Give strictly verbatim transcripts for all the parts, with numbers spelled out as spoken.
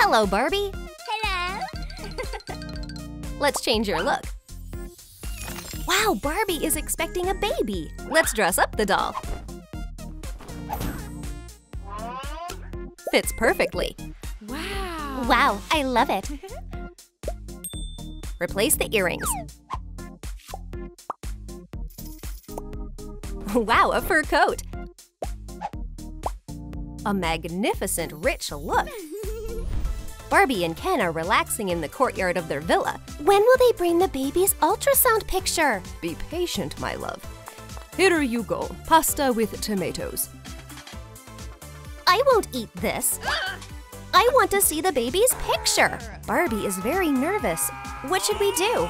Hello, Barbie. Hello. Let's change your look. Wow, Barbie is expecting a baby. Let's dress up the doll. Fits perfectly. Wow. Wow, I love it. Replace the earrings. Wow, a fur coat. A magnificent, rich look. Barbie and Ken are relaxing in the courtyard of their villa. When will they bring the baby's ultrasound picture? Be patient, my love. Here you go, pasta with tomatoes. I won't eat this. I want to see the baby's picture. Barbie is very nervous. What should we do?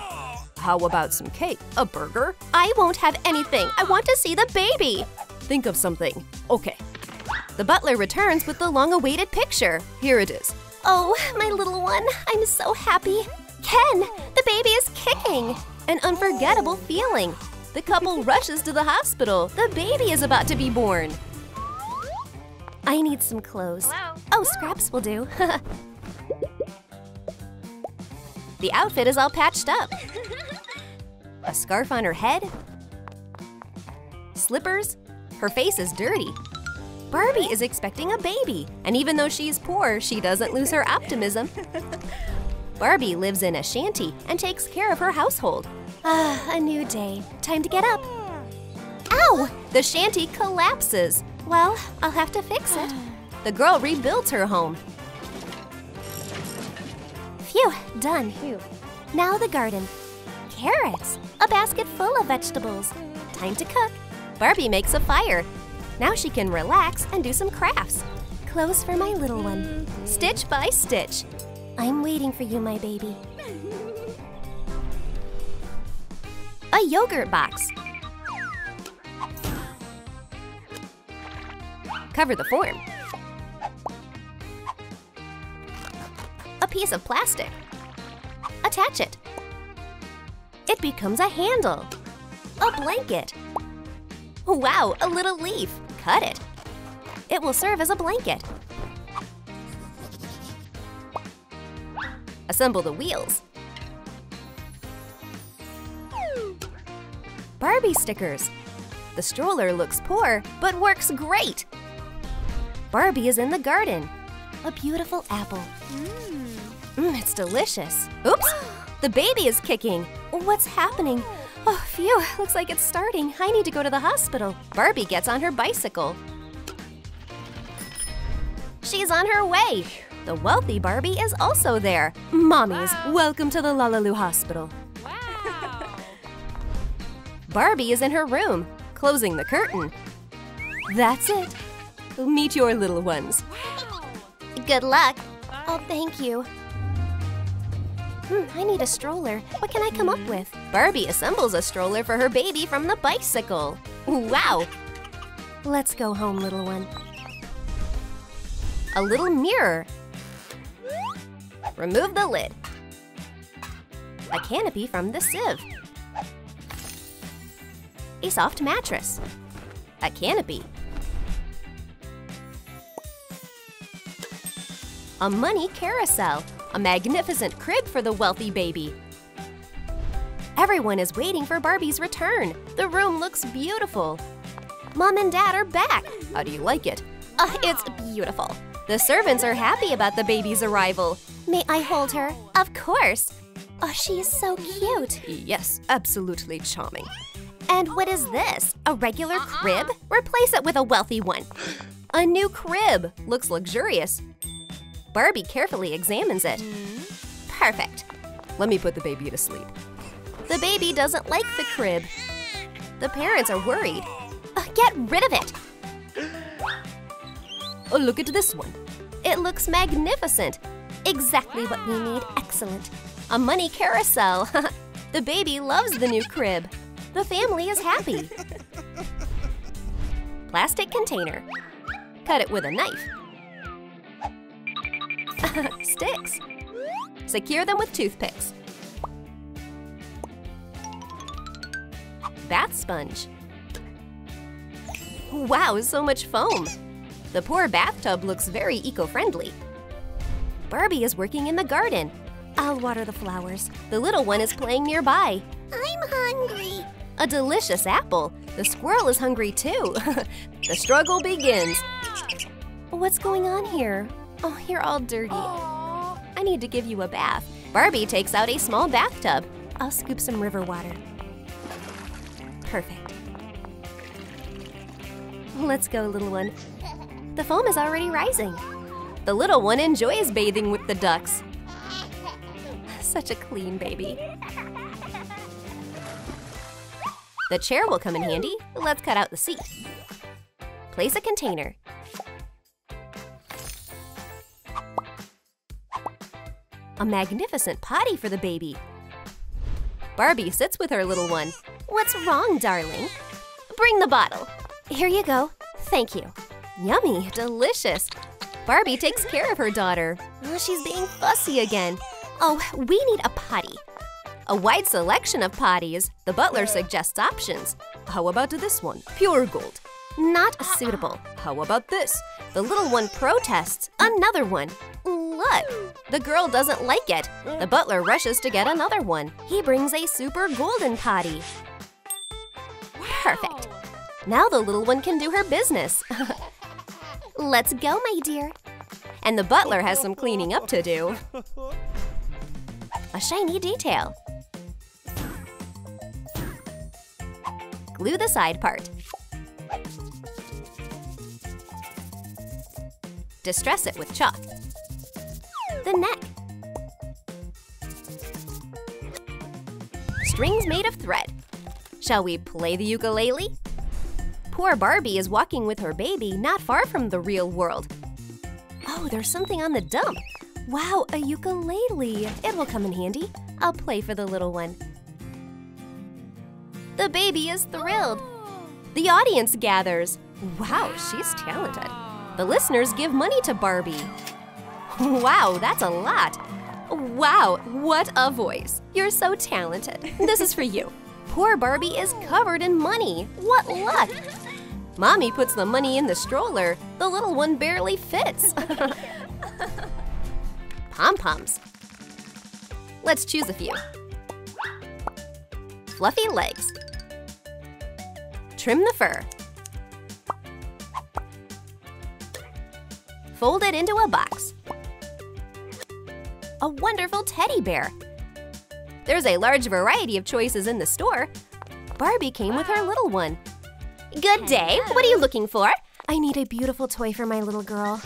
How about some cake? A burger? I won't have anything. I want to see the baby. Think of something. Okay. The butler returns with the long-awaited picture. Here it is. Oh, my little one, I'm so happy. Ken, the baby is kicking. An unforgettable feeling. The couple rushes to the hospital. The baby is about to be born. I need some clothes. Hello? Oh, scraps will do. The outfit is all patched up. A scarf on her head. Slippers. Her face is dirty. Barbie is expecting a baby, and even though she's poor, she doesn't lose her optimism. Barbie lives in a shanty and takes care of her household. Ah, a new day. Time to get up. Ow! The shanty collapses. Well, I'll have to fix it. The girl rebuilds her home. Phew, done. Now the garden. Carrots. A basket full of vegetables. Time to cook. Barbie makes a fire. Now she can relax and do some crafts. Clothes for my little one. Stitch by stitch. I'm waiting for you, my baby. A yogurt box. Cover the form. A piece of plastic. Attach it. It becomes a handle. A blanket. Wow, a little leaf. Cut it. It will serve as a blanket. Assemble the wheels. Barbie stickers. The stroller looks poor, but works great. Barbie is in the garden. A beautiful apple. Mm. Mm, it's delicious. Oops, the baby is kicking. What's happening? Oh, phew, looks like it's starting. I need to go to the hospital. Barbie gets on her bicycle. She's on her way. The wealthy Barbie is also there. Mommies, wow. Welcome to the Lalaloo Hospital. Wow. Barbie is in her room, closing the curtain. That's it. Meet your little ones. Wow. Good luck. Bye. Oh, thank you. Hmm, I need a stroller. What can I come up with? Barbie assembles a stroller for her baby from the bicycle. Wow! Let's go home, little one. A little mirror. Remove the lid. A canopy from the sieve. A soft mattress. A canopy. A money carousel. A magnificent crib for the wealthy baby. Everyone is waiting for Barbie's return. The room looks beautiful. Mom and Dad are back. How do you like it? Uh, it's beautiful. The servants are happy about the baby's arrival. May I hold her? Of course. Oh, she is so cute. Yes, absolutely charming. And what is this? A regular crib? Replace it with a wealthy one. A new crib. Looks luxurious. Barbie carefully examines it. Perfect. Let me put the baby to sleep. The baby doesn't like the crib. The parents are worried. Uh, get rid of it. Oh, look at this one. It looks magnificent. Exactly what we need. Excellent. A money carousel. The baby loves the new crib. The family is happy. Plastic container. Cut it with a knife. Sticks. Secure them with toothpicks. Bath sponge. Wow, so much foam. The poor bathtub looks very eco-friendly. Barbie is working in the garden. I'll water the flowers. The little one is playing nearby. I'm hungry. A delicious apple. The squirrel is hungry too. The struggle begins. What's going on here? Oh, you're all dirty. Aww. I need to give you a bath. Barbie takes out a small bathtub. I'll scoop some river water. Perfect. Let's go, little one. The foam is already rising. The little one enjoys bathing with the ducks. Such a clean baby. The chair will come in handy. Let's cut out the seat. Place a container. A magnificent potty for the baby. Barbie sits with her little one. What's wrong, darling? Bring the bottle. Here you go. Thank you. Yummy, delicious. Barbie takes care of her daughter. Oh, she's being fussy again. Oh, we need a potty. A wide selection of potties. The butler suggests options. How about this one? Pure gold. Not suitable. How about this? The little one protests. Another one. Look! The girl doesn't like it. The butler rushes to get another one. He brings a super golden potty. Perfect. Now the little one can do her business. Let's go, my dear. And the butler has some cleaning up to do. A shiny detail. Glue the side part. Distress it with chalk. The neck. Strings made of thread. Shall we play the ukulele? Poor Barbie is walking with her baby not far from the real world. Oh, there's something on the dump. Wow, a ukulele. It will come in handy. I'll play for the little one. The baby is thrilled. The audience gathers. Wow, she's talented. The listeners give money to Barbie. Wow, that's a lot! Wow, what a voice! You're so talented. This is for you. Poor Barbie is covered in money. What luck! Mommy puts the money in the stroller. The little one barely fits. Pom-poms. Let's choose a few. Fluffy legs. Trim the fur. Fold it into a box. A wonderful teddy bear. There's a large variety of choices in the store. Barbie came with her little one. Good day, what are you looking for? I need a beautiful toy for my little girl.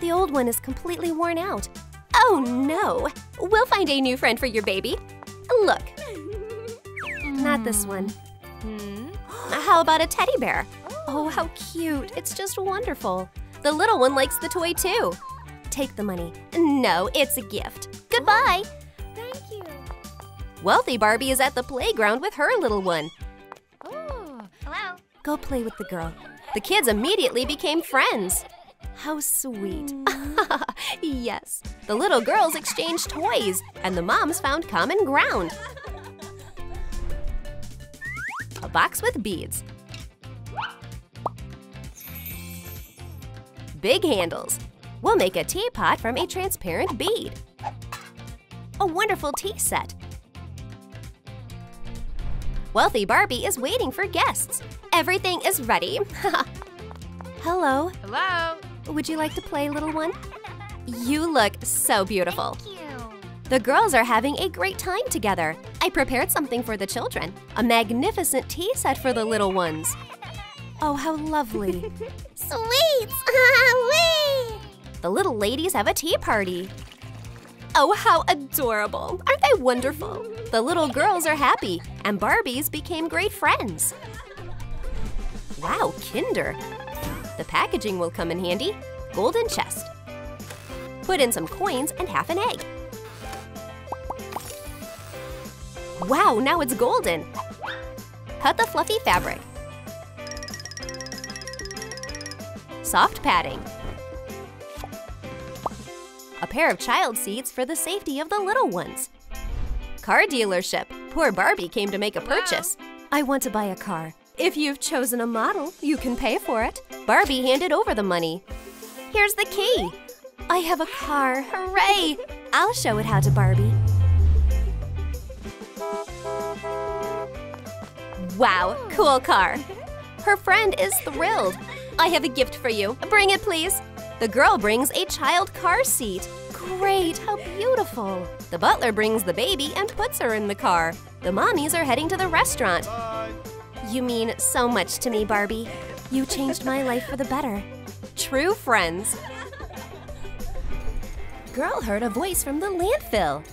The old one is completely worn out. Oh no, we'll find a new friend for your baby. Look, not this one. How about a teddy bear? Oh, how cute, it's just wonderful. The little one likes the toy too. Take the money. No, it's a gift. Goodbye. Oh, thank you. Wealthy Barbie is at the playground with her little one. Oh, hello. Go play with the girl. The kids immediately became friends. How sweet. Yes. The little girls exchanged toys, and the moms found common ground. A box with beads. Big handles. We'll make a teapot from a transparent bead. A wonderful tea set. Wealthy Barbie is waiting for guests. Everything is ready. Hello. Hello. Would you like to play, little one? You look so beautiful. Thank you. The girls are having a great time together. I prepared something for the children. A magnificent tea set for the little ones. Oh, how lovely. Sweets. The little ladies have a tea party. Oh, how adorable! Aren't they wonderful? The little girls are happy, and Barbies became great friends. Wow, Kinder! The packaging will come in handy. Golden chest. Put in some coins and half an egg. Wow, now it's golden! Cut the fluffy fabric. Soft padding. A pair of child seats for the safety of the little ones. Car dealership. Poor Barbie came to make a purchase. I want to buy a car. If you've chosen a model, you can pay for it. Barbie handed over the money. Here's the key. I have a car! Hooray! I'll show it how to Barbie. Wow, cool car! Her friend is thrilled. I have a gift for you. Bring it, please. The girl brings a child car seat. Great, how beautiful. The butler brings the baby and puts her in the car. The mommies are heading to the restaurant. Bye. You mean so much to me, Barbie. You changed my life for the better. True friends. Girl heard a voice from the landfill.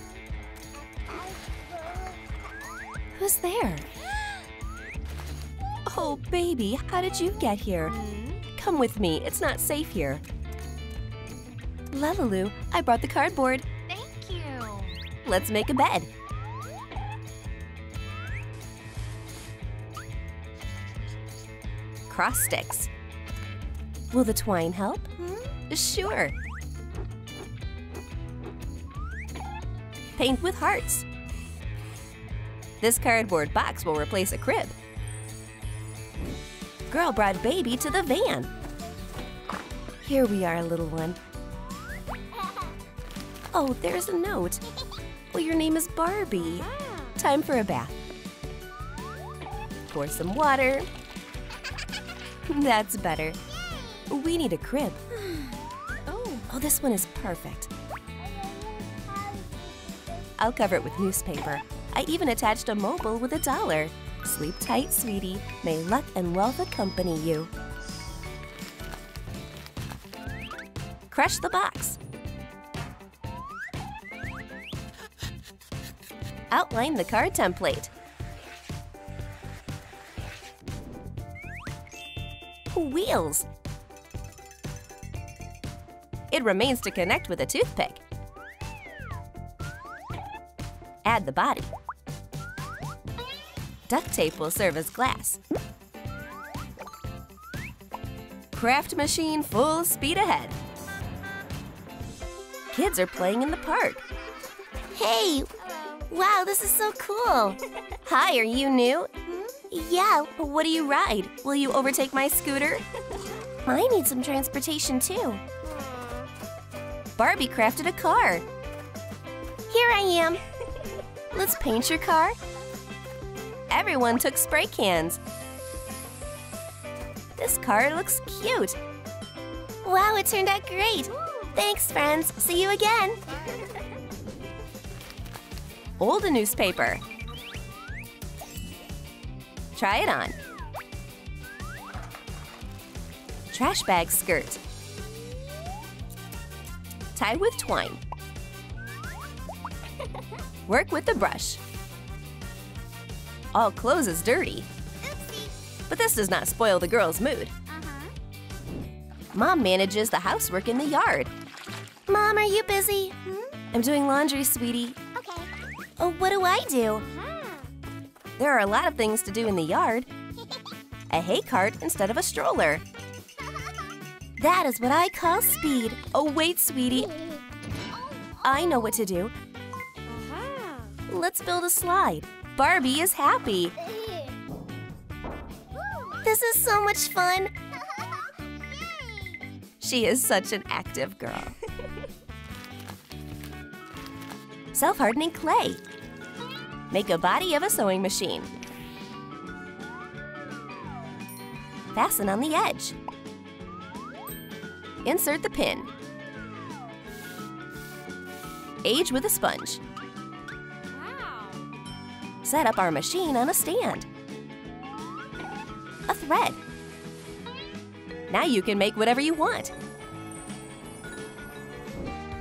Who's there? Oh, baby, how did you get here? Come with me, it's not safe here. Lalaloo, I brought the cardboard. Thank you. Let's make a bed. Cross sticks. Will the twine help? Hmm? Sure. Paint with hearts. This cardboard box will replace a crib. Girl brought baby to the van. Here we are, little one. Oh, there's a note. Well, your name is Barbie. Time for a bath. Pour some water. That's better. We need a crib. Oh, this one is perfect. I'll cover it with newspaper. I even attached a mobile with a dollar. Sleep tight, sweetie. May luck and wealth accompany you. Crush the box. Outline the card template. Wheels. It remains to connect with a toothpick. Add the body. Duct tape will serve as glass. Craft machine full speed ahead. Kids are playing in the park. Hey! Wow, this is so cool! Hi, are you new? Yeah, what do you ride? Will you overtake my scooter? I need some transportation too. Barbie crafted a car. Here I am! Let's paint your car. Everyone took spray cans. This car looks cute. Wow, it turned out great. Thanks, friends. See you again. Fold a newspaper. Try it on. Trash bag skirt. Tie with twine. Work with the brush. All clothes is dirty. Oopsie. But this does not spoil the girl's mood. Uh-huh. Mom manages the housework in the yard. Mom, are you busy? Hmm? I'm doing laundry, sweetie. Okay. Oh, what do I do? Uh-huh. There are a lot of things to do in the yard. A hay cart instead of a stroller. That is what I call speed. Oh, wait, sweetie. I know what to do. Uh-huh. Let's build a slide. Barbie is happy. This is so much fun. She is such an active girl. Self-hardening clay. Make a body of a sewing machine. Fasten on the edge. Insert the pin. Age with a sponge. Set up our machine on a stand. A thread. Now you can make whatever you want.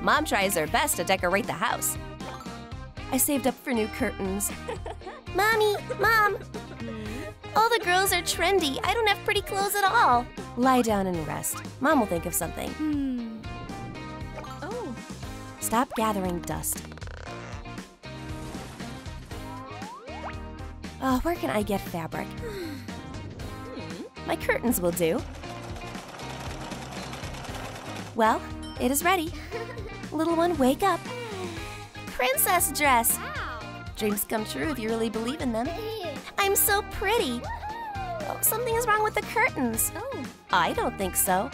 Mom tries her best to decorate the house. I saved up for new curtains. Mommy, Mom! All the girls are trendy. I don't have pretty clothes at all. Lie down and rest. Mom will think of something. Hmm. Oh. Stop gathering dust. Oh, where can I get fabric? My curtains will do. Well, it is ready. Little one, wake up. Princess dress. Wow. Dreams come true if you really believe in them. I'm so pretty. Oh, something is wrong with the curtains. Oh. I don't think so.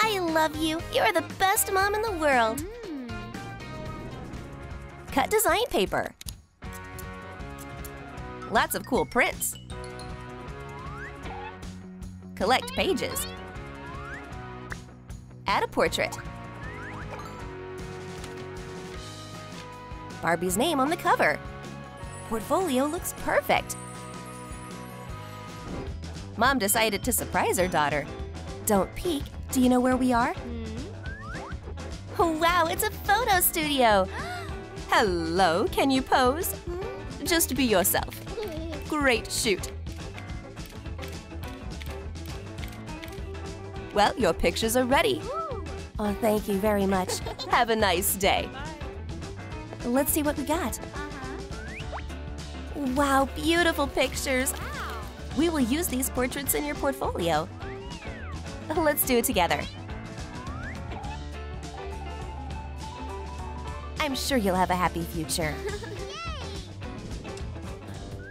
I love you. You're the best mom in the world. Mm. Cut design paper. Lots of cool prints. Collect pages. Add a portrait. Barbie's name on the cover. Portfolio looks perfect. Mom decided to surprise her daughter. Don't peek. Do you know where we are? Mm-hmm. Wow, it's a photo studio. Hello, can you pose? Mm-hmm. Just be yourself. Great shoot. Well, your pictures are ready. Ooh. Oh, thank you very much. Have a nice day. Bye. Let's see what we got. Uh-huh. Wow, beautiful pictures. Wow. We will use these portraits in your portfolio. Let's do it together. I'm sure you'll have a happy future.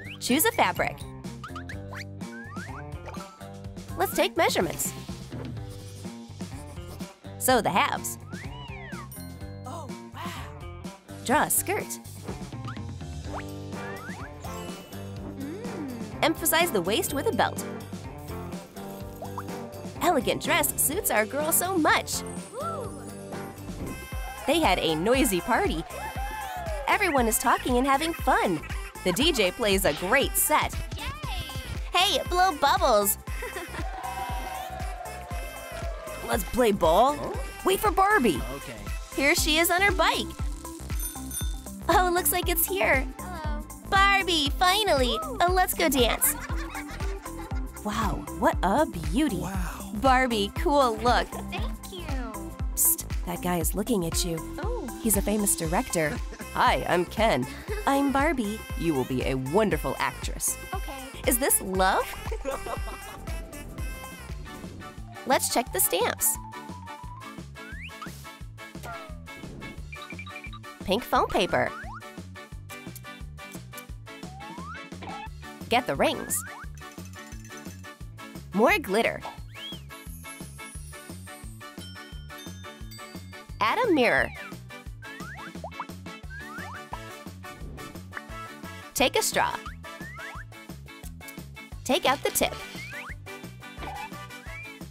Yay. Choose a fabric. Let's take measurements. Sew the halves. Oh, wow. Draw a skirt. Mm. Emphasize the waist with a belt. Elegant dress suits our girl so much. Ooh. They had a noisy party. Everyone is talking and having fun. The D J plays a great set. Yay. Hey, blow bubbles. Let's play ball. Wait for Barbie. Okay. Here she is on her bike. Oh, looks like it's here. Hello. Barbie, finally. Uh, let's go dance. Wow, what a beauty. Wow. Barbie, cool look. Thank you. Psst, that guy is looking at you. Oh. He's a famous director. Hi, I'm Ken. I'm Barbie. You will be a wonderful actress. Okay. Is this love? Let's check the stamps. Pink foam paper. Get the rings. More glitter. Add a mirror. Take a straw. Take out the tip.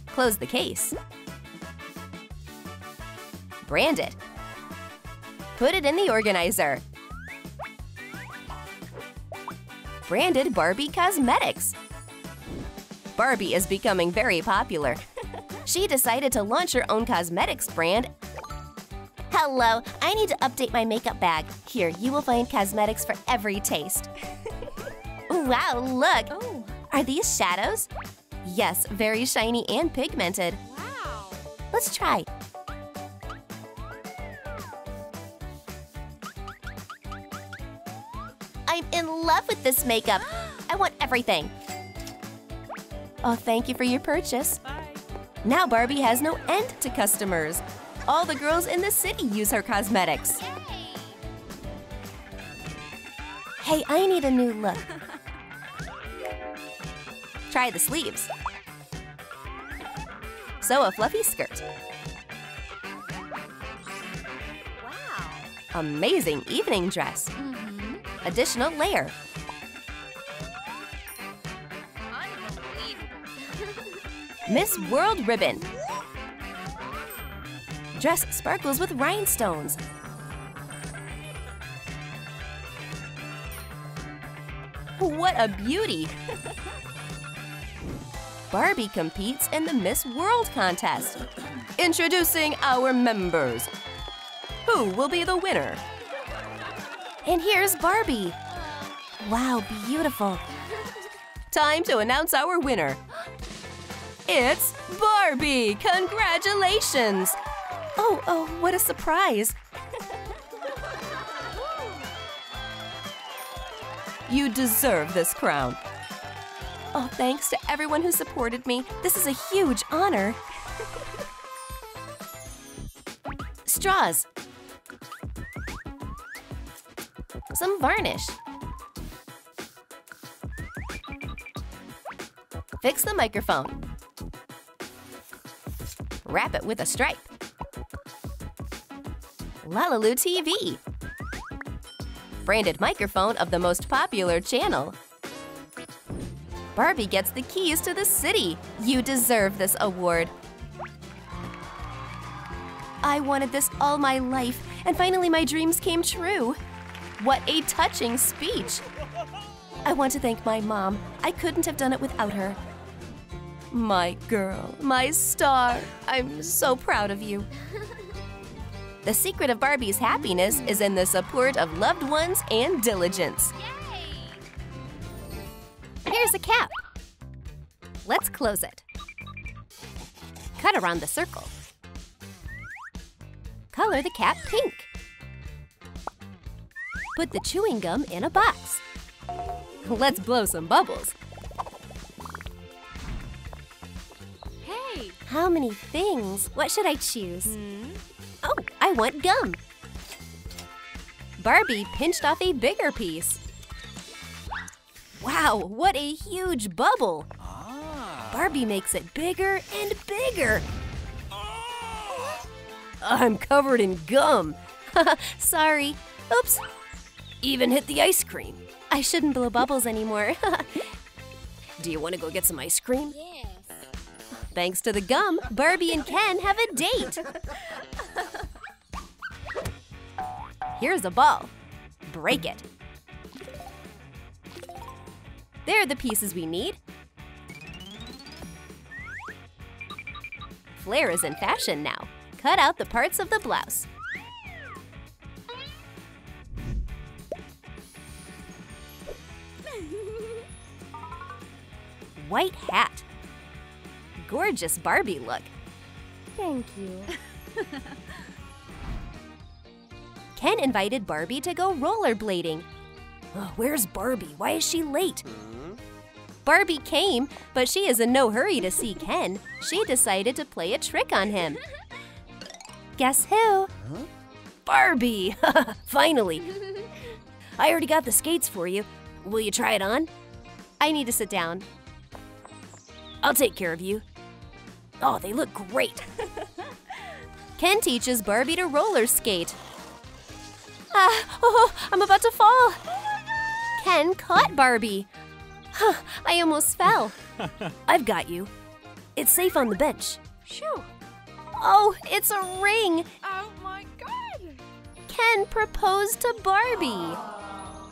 Close the case. Brand it. Put it in the organizer. Branded Barbie Cosmetics. Barbie is becoming very popular. She decided to launch her own cosmetics brand. Hello, I need to update my makeup bag. Here, you will find cosmetics for every taste. Wow, look! Oh. Are these shadows? Yes, very shiny and pigmented. Wow. Let's try. I'm in love with this makeup. I want everything. Oh, thank you for your purchase. Bye. Now Barbie has no end to customers. All the girls in the city use her cosmetics. Yay. Hey, I need a new look. Try the sleeves. Sew a fluffy skirt. Wow. Amazing evening dress. Mm-hmm. Additional layer. Unbelievable. Miss World ribbon. Dress sparkles with rhinestones. What a beauty! Barbie competes in the Miss World contest. Introducing our members. Who will be the winner? And here's Barbie. Wow, beautiful. Time to announce our winner. It's Barbie! Congratulations! Oh, oh, what a surprise. You deserve this crown. Oh, thanks to everyone who supported me. This is a huge honor. Straws. Some varnish. Fix the microphone. Wrap it with a stripe. Lalaloo T V. Branded microphone of the most popular channel. Barbie gets the keys to the city. You deserve this award. I wanted this all my life, and finally my dreams came true. What a touching speech. I want to thank my mom. I couldn't have done it without her. My girl, my star. I'm so proud of you. The secret of Barbie's happiness is in the support of loved ones and diligence. Yay! Here's a cap. Let's close it. Cut around the circle. Color the cap pink. Put the chewing gum in a box. Let's blow some bubbles. Hey! How many things? What should I choose? Hmm? Oh, I want gum. Barbie pinched off a bigger piece. Wow, what a huge bubble. Ah. Barbie makes it bigger and bigger. Ah. I'm covered in gum. Sorry. Oops. Even hit the ice cream. I shouldn't blow bubbles anymore. Do you want to go get some ice cream? Yes. Thanks to the gum, Barbie and Ken have a date. Here's a ball. Break it. There are the pieces we need. Flair is in fashion now. Cut out the parts of the blouse. White hat. Gorgeous Barbie look. Thank you. Ken invited Barbie to go rollerblading. Oh, where's Barbie? Why is she late? Mm-hmm. Barbie came, but she is in no hurry to see Ken. She decided to play a trick on him. Guess who? Huh? Barbie! Finally! I already got the skates for you. Will you try it on? I need to sit down. I'll take care of you. Oh, they look great. Ken teaches Barbie to roller skate. Ah, oh, I'm about to fall. Oh my God. Ken caught Barbie. Huh, I almost fell. I've got you. It's safe on the bench. Shoo. Oh, it's a ring. Oh my God. Ken proposed to Barbie. Oh.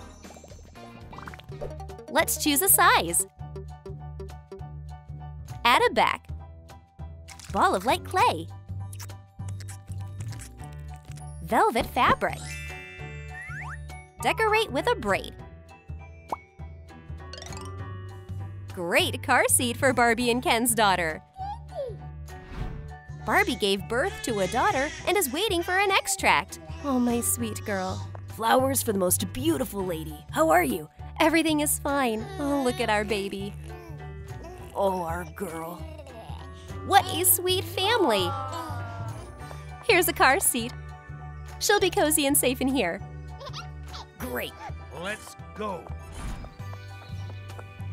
Let's choose a size. Add a back. Ball of light clay. Velvet fabric. Decorate with a braid. Great car seat for Barbie and Ken's daughter. Barbie gave birth to a daughter and is waiting for an extract. Oh, my sweet girl. Flowers for the most beautiful lady. How are you? Everything is fine. Oh, look at our baby. Oh, our girl. What a sweet family. Here's a car seat. She'll be cozy and safe in here. Great. Let's go.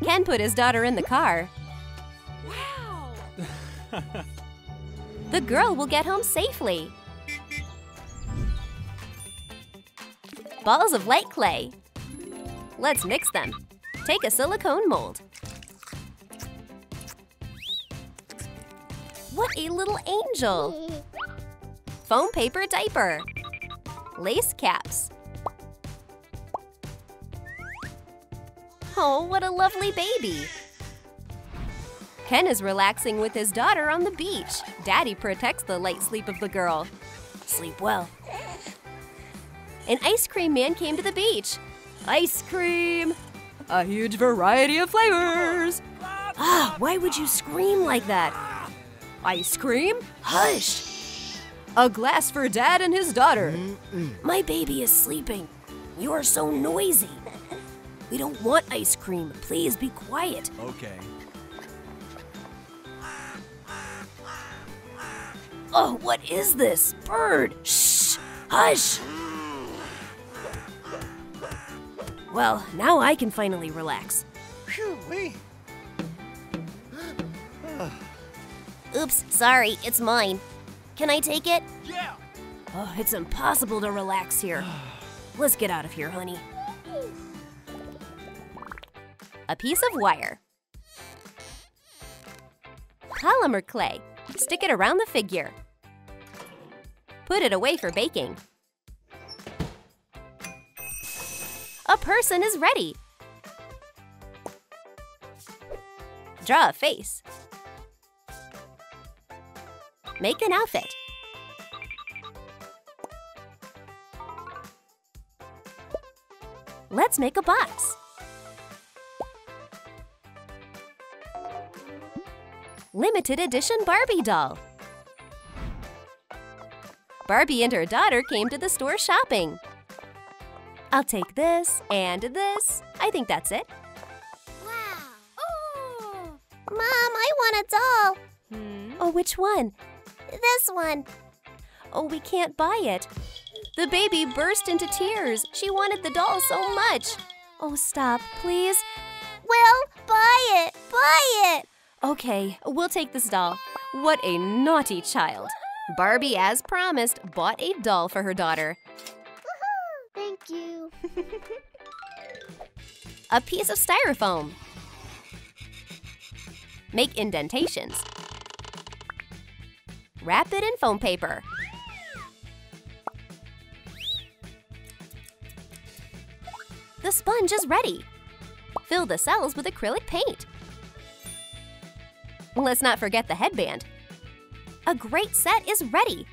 Ken put his daughter in the car. Wow. The girl will get home safely. Balls of light clay. Let's mix them. Take a silicone mold. What a little angel! Foam paper diaper. Lace caps. Oh, what a lovely baby! Ken is relaxing with his daughter on the beach. Daddy protects the light sleep of the girl. Sleep well. An ice cream man came to the beach. Ice cream! A huge variety of flavors! Ah, why would you scream like that? Ice cream? Hush! A glass for Dad and his daughter. Mm-mm. My baby is sleeping. You are so noisy. We don't want ice cream. Please be quiet. Okay. Oh, what is this? Bird! Shh! Hush! Well, now I can finally relax. Phew-wee. Oops, sorry, it's mine. Can I take it? Yeah! Oh, it's impossible to relax here. Let's get out of here, honey. A piece of wire. Polymer clay. Stick it around the figure. Put it away for baking. A person is ready. Draw a face. Make an outfit. Let's make a box. Limited edition Barbie doll. Barbie and her daughter came to the store shopping. I'll take this and this. I think that's it. Wow. Ooh. Mom, I want a doll. Hmm? Oh, which one? This one. Oh, we can't buy it. The baby burst into tears. She wanted the doll so much. Oh, stop, please. Well, buy it. Buy it. Okay, we'll take this doll. What a naughty child. Barbie, as promised, bought a doll for her daughter. Woohoo! Thank you. A piece of styrofoam. Make indentations. Wrap it in foam paper. The sponge is ready. Fill the cells with acrylic paint. Let's not forget the headband. A great set is ready.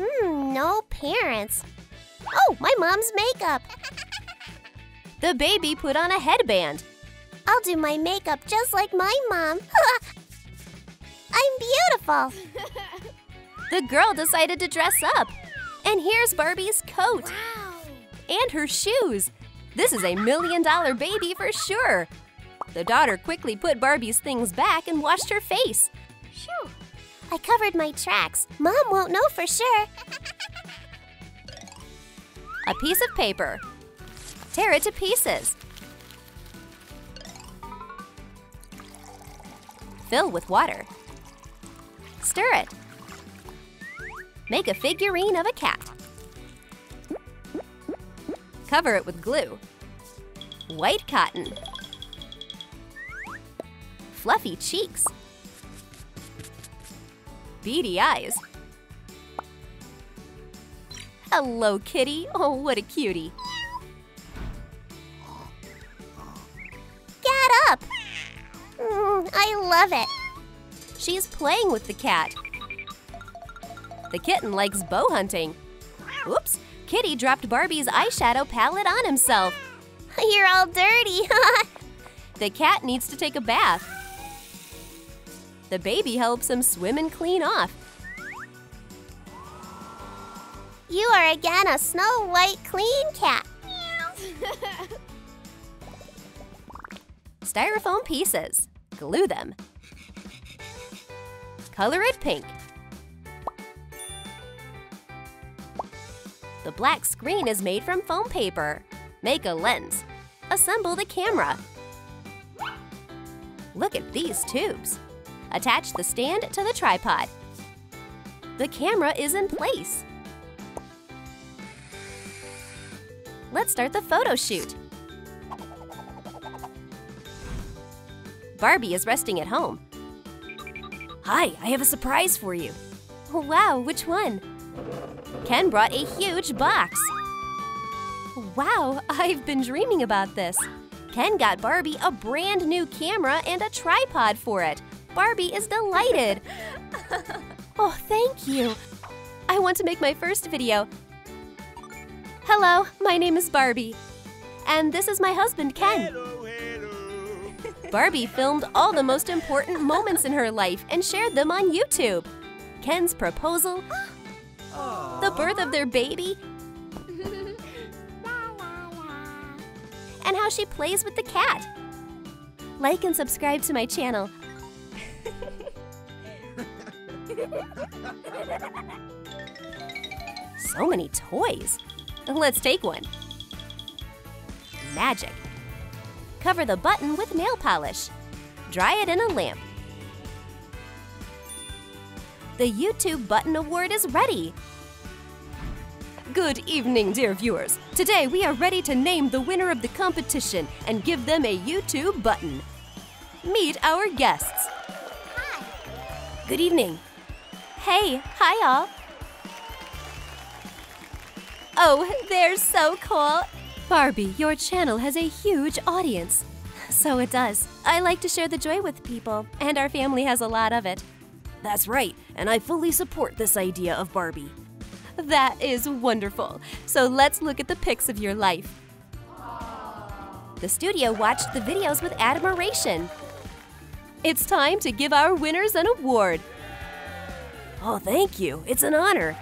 Hmm, no parents. Oh, my mom's makeup. The baby put on a headband. I'll do my makeup just like my mom. I'm beautiful. The girl decided to dress up. And here's Barbie's coat. Wow. And her shoes. This is a million dollar baby for sure. The daughter quickly put Barbie's things back and washed her face. Phew. I covered my tracks. Mom won't know for sure. A piece of paper. Tear it to pieces. Fill with water. Stir it. Make a figurine of a cat. Cover it with glue. White cotton. Fluffy cheeks. Beady eyes. Hello, kitty. Oh, what a cutie. Get up! Mm, I love it. She's playing with the cat. The kitten likes bow hunting. Oops, Kitty dropped Barbie's eyeshadow palette on himself. You're all dirty. The cat needs to take a bath. The baby helps him swim and clean off. You are again a snow white clean cat. Styrofoam pieces. Glue them. Color it pink. The black screen is made from foam paper. Make a lens. Assemble the camera. Look at these tubes. Attach the stand to the tripod. The camera is in place. Let's start the photo shoot. Barbie is resting at home. Hi, I have a surprise for you. Wow, which one? Ken brought a huge box. Wow, I've been dreaming about this. Ken got Barbie a brand new camera and a tripod for it. Barbie is delighted. Oh, thank you. I want to make my first video. Hello, my name is Barbie. And this is my husband, Ken. Hello, hello. Barbie filmed all the most important moments in her life and shared them on YouTube. Ken's proposal, aww, the birth of their baby, and how she plays with the cat. Like and subscribe to my channel. So many toys. Let's take one. Magic. Cover the button with nail polish. Dry it in a lamp. The YouTube button award is ready! Good evening, dear viewers! Today we are ready to name the winner of the competition and give them a YouTube button. Meet our guests! Hi! Good evening! Hey! Hi, all! Oh, they're so cool! Barbie, your channel has a huge audience. So it does. I like to share the joy with people, and our family has a lot of it. That's right, and I fully support this idea of Barbie. That is wonderful. So let's look at the pics of your life. The studio watched the videos with admiration. It's time to give our winners an award. Oh, thank you. It's an honor.